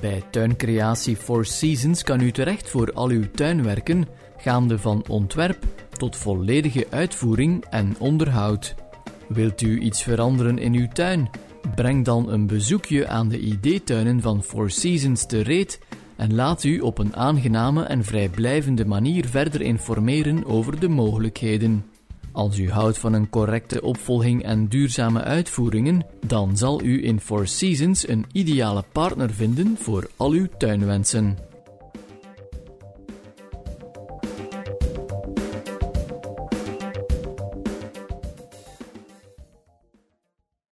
Bij tuincreatie Four Seasons kan u terecht voor al uw tuinwerken, gaande van ontwerp tot volledige uitvoering en onderhoud. Wilt u iets veranderen in uw tuin? Breng dan een bezoekje aan de ID-tuinen van Four Seasons te Reet en laat u op een aangename en vrijblijvende manier verder informeren over de mogelijkheden. Als u houdt van een correcte opvolging en duurzame uitvoeringen, dan zal u in Four Seasons een ideale partner vinden voor al uw tuinwensen.